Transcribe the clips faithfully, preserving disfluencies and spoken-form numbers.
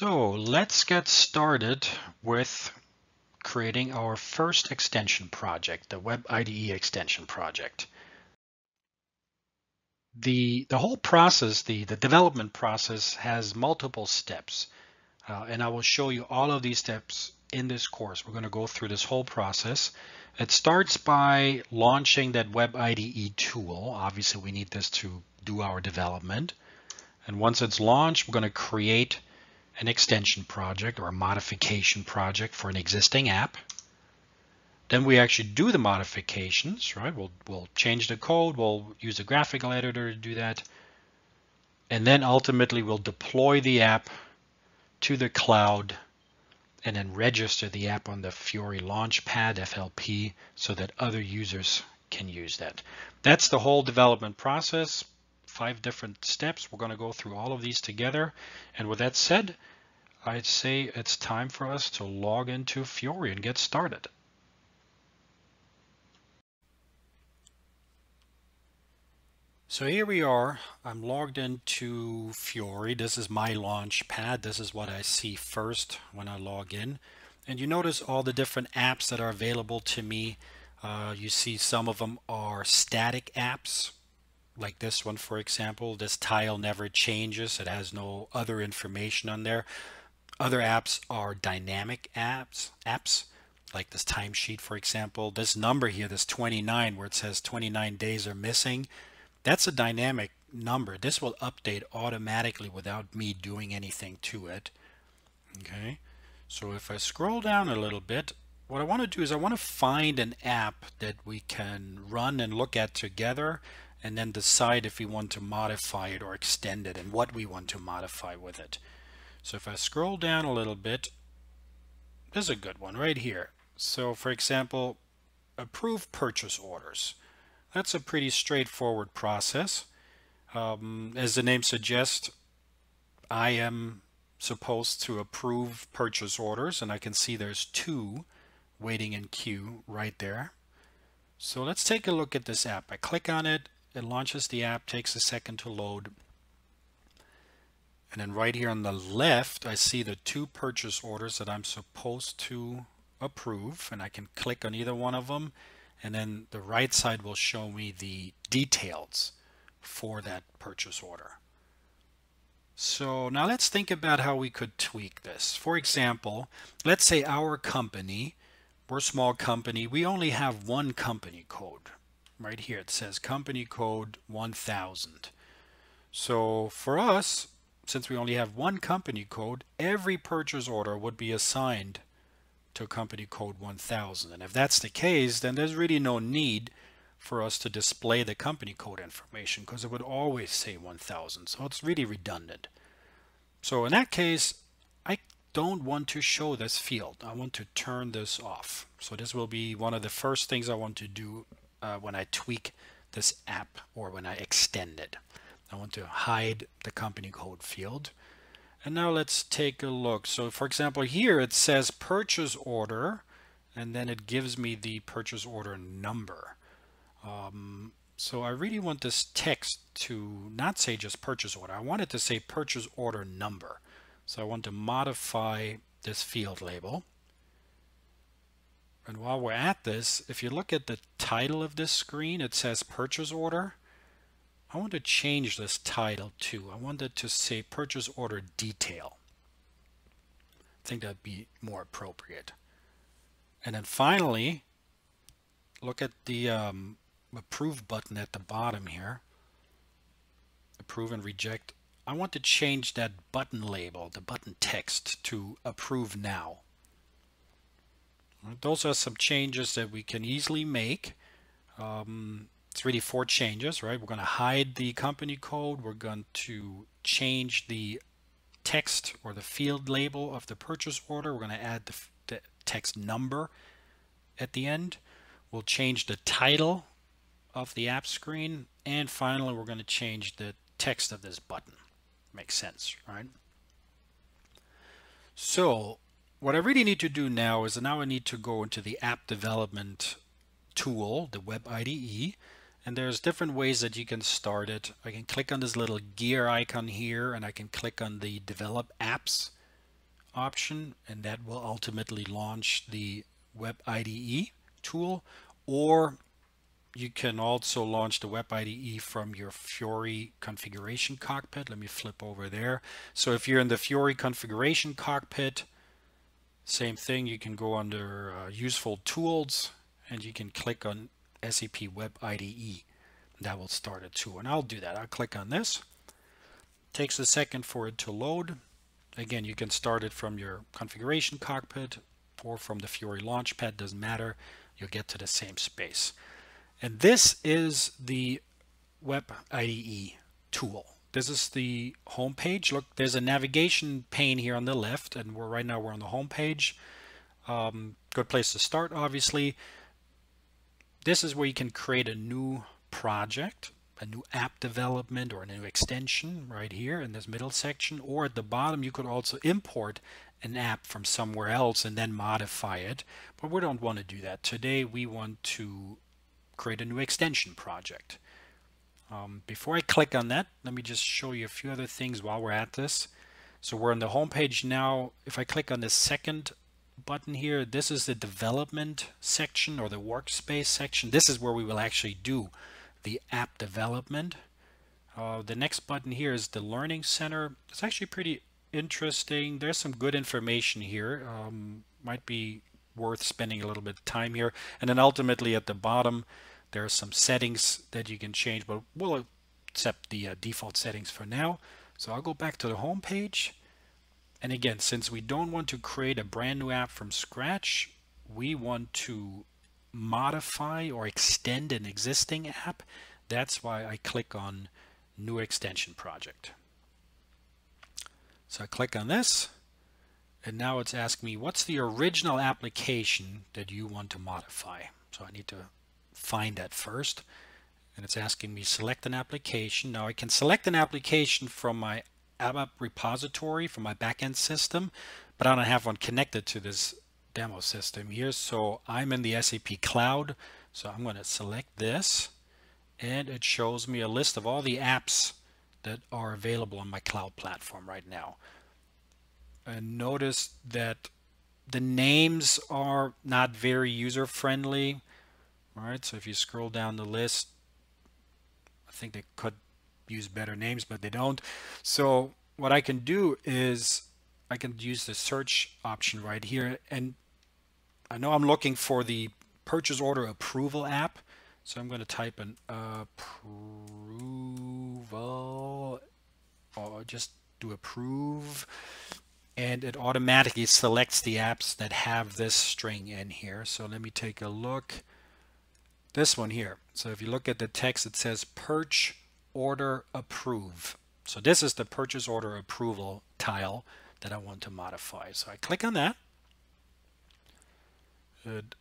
So let's get started with creating our first extension project, the Web I D E extension project. The, the whole process, the, the development process has multiple steps, uh, and I will show you all of these steps in this course. We're going to go through this whole process. It starts by launching that Web I D E tool. Obviously, we need this to do our development. And once it's launched, we're going to create an extension project or a modification project for an existing app. Then we actually do the modifications, right? We'll, we'll change the code, we'll use a graphical editor to do that. And then ultimately we'll deploy the app to the cloud and then register the app on the Fiori Launchpad, F L P, so that other users can use that. That's the whole development process, five different steps. We're gonna go through all of these together. And with that said, I'd say it's time for us to log into Fiori and get started. So here we are, I'm logged into Fiori. This is my launch pad. This is what I see first when I log in. And you notice all the different apps that are available to me. Uh, you see some of them are static apps, like this one, for example. This tile never changes. It has no other information on there. Other apps are dynamic apps, apps like this timesheet, for example. This number here, this twenty-nine, where it says twenty-nine days are missing, that's a dynamic number. This will update automatically without me doing anything to it. Okay, so if I scroll down a little bit, what I want to do is I want to find an app that we can run and look at together and then decide if we want to modify it or extend it and what we want to modify with it. So if I scroll down a little bit, there's a good one right here. So for example, approve purchase orders. That's a pretty straightforward process. Um, as the name suggests, I am supposed to approve purchase orders, and I can see there's two waiting in queue right there. So let's take a look at this app. I click on it, it launches the app, takes a second to load. And then right here on the left, I see the two purchase orders that I'm supposed to approve, and I can click on either one of them. And then the right side will show me the details for that purchase order. So now let's think about how we could tweak this. For example, let's say our company, we're a small company, we only have one company code. Right here it says company code one thousand. So for us, since we only have one company code, every purchase order would be assigned to company code one thousand. And if that's the case, then there's really no need for us to display the company code information because it would always say one thousand. So it's really redundant. So in that case, I don't want to show this field. I want to turn this off. So this will be one of the first things I want to do uh, when I tweak this app or when I extend it. I want to hide the company code field. And now let's take a look. So for example, here it says purchase order, and then it gives me the purchase order number. Um, so I really want this text to not say just purchase order. I want it to say purchase order number. So I want to modify this field label. And while we're at this, if you look at the title of this screen, it says purchase order. I want to change this title too. I want it to say purchase order detail. I think that'd be more appropriate. And then finally, look at the um, approve button at the bottom here. Approve and reject. I want to change that button label, the button text, to approve now. Those are some changes that we can easily make. Um, It's really four changes, right? We're going to hide the company code. We're going to change the text or the field label of the purchase order. We're going to add the, the text number at the end. We'll change the title of the app screen. And finally, we're going to change the text of this button. Makes sense, right? So what I really need to do now is now I need to go into the app development tool, the Web I D E. And there's different ways that you can start it. I can click on this little gear icon here, and I can click on the develop apps option, and that will ultimately launch the Web I D E tool, or you can also launch the Web I D E from your Fiori configuration cockpit. Let me flip over there. So if you're in the Fiori configuration cockpit, same thing, you can go under uh, useful tools and you can click on S A P Web I D E. That will start it too, and I'll do that. I'll click on this. Takes a second for it to load. Again, you can start it from your configuration cockpit or from the Fiori Launchpad, doesn't matter. You'll get to the same space. And this is the Web I D E tool. This is the home page. Look, there's a navigation pane here on the left, and we're right now we're on the home page. Um, good place to start, obviously. This is where you can create a new project, a new app development, or a new extension right here in this middle section. Or at the bottom, you could also import an app from somewhere else and then modify it. But we don't want to do that. Today, we want to create a new extension project. Um, before I click on that, let me just show you a few other things while we're at this. So we're on the home page now. If I click on the second button here, this is the development section or the workspace section. This is where we will actually do the app development. Uh, the next button here is the Learning Center. It's actually pretty interesting. There's some good information here. Um, might be worth spending a little bit of time here. And then ultimately at the bottom, there are some settings that you can change, but we'll accept the uh, default settings for now. So I'll go back to the home page. And again, since we don't want to create a brand new app from scratch, we want to modify or extend an existing app. That's why I click on New Extension Project. So I click on this. And now it's asking me, what's the original application that you want to modify? So I need to find that first. And it's asking me, select an application. Now I can select an application from my ABAP repository, from my backend system, but I don't have one connected to this demo system here. So I'm in the S A P Cloud. So I'm going to select this. And it shows me a list of all the apps that are available on my cloud platform right now. And notice that the names are not very user-friendly. All right, so if you scroll down the list, I think they could use better names, but they don't. So what I can do is I can use the search option right here. And I know I'm looking for the purchase order approval app. So I'm going to type in approval, or just do approve. And it automatically selects the apps that have this string in here. So let me take a look. This one here. So if you look at the text, it says purchase order approve. So this is the purchase order approval tile that I want to modify. So I click on that. It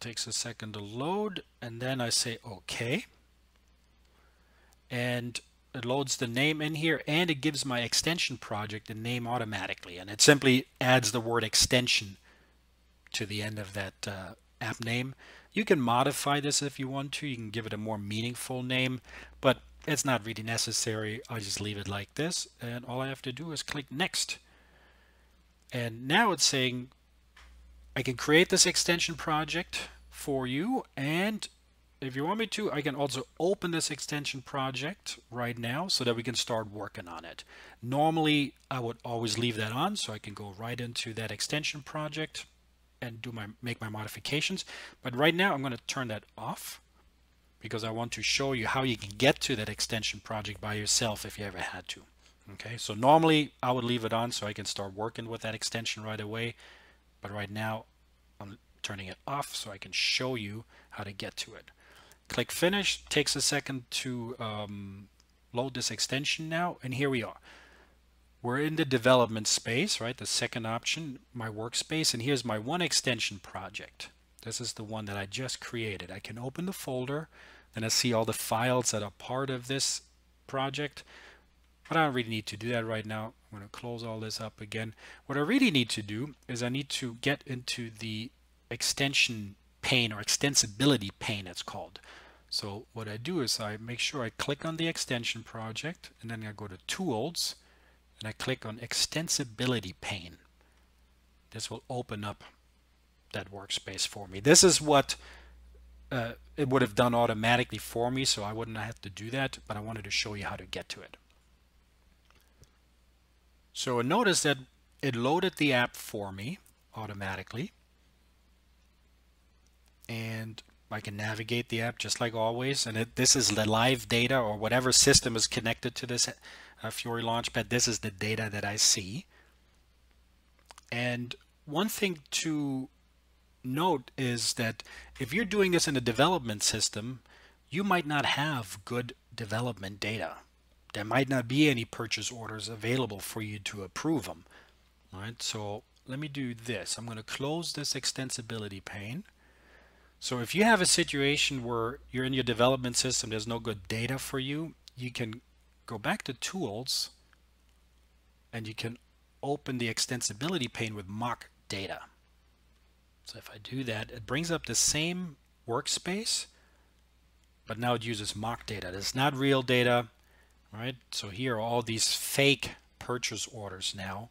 takes a second to load, and then I say OK. And it loads the name in here, and it gives my extension project a name automatically, and it simply adds the word extension to the end of that uh, app name. You can modify this if you want to. You can give it a more meaningful name, but it's not really necessary. I'll just leave it like this, and all I have to do is click next. And now it's saying I can create this extension project for you, and if you want me to, I can also open this extension project right now so that we can start working on it. Normally, I would always leave that on, so I can go right into that extension project and do my make my modifications. But right now, I'm going to turn that off because I want to show you how you can get to that extension project by yourself if you ever had to. Okay, so normally, I would leave it on so I can start working with that extension right away. But right now, I'm turning it off so I can show you how to get to it. Click finish, takes a second to um, load this extension now, and here we are. We're in the development space, right? The second option, my workspace, and here's my one extension project. This is the one that I just created. I can open the folder, and I see all the files that are part of this project, but I don't really need to do that right now. I'm going to close all this up again. What I really need to do is I need to get into the extension pane, or extensibility pane it's called. So what I do is I make sure I click on the extension project, and then I go to tools and I click on extensibility pane. This will open up that workspace for me. This is what uh, it would have done automatically for me, so I wouldn't have to do that, but I wanted to show you how to get to it. So notice that it loaded the app for me automatically, and I can navigate the app just like always. And it, this is the live data, or whatever system is connected to this uh, Fiori Launchpad. This is the data that I see. And one thing to note is that if you're doing this in a development system, you might not have good development data. There might not be any purchase orders available for you to approve them. All right, so let me do this. I'm going to close this extensibility pane. So if you have a situation where you're in your development system, there's no good data for you, you can go back to Tools and you can open the extensibility pane with mock data. So if I do that, it brings up the same workspace, but now it uses mock data. It's not real data, right? So here are all these fake purchase orders now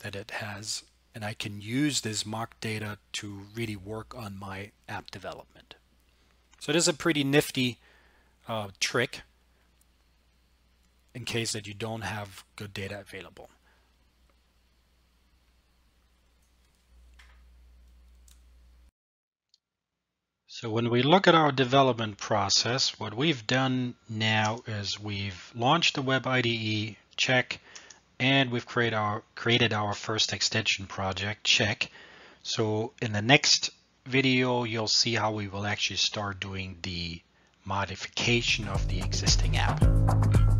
that it has, and I can use this mock data to really work on my app development. So this is a pretty nifty uh, trick in case that you don't have good data available. So when we look at our development process, what we've done now is we've launched the Web I D E, check, and we've create our, created our first extension project, check. So in the next video, you'll see how we will actually start doing the modification of the existing app.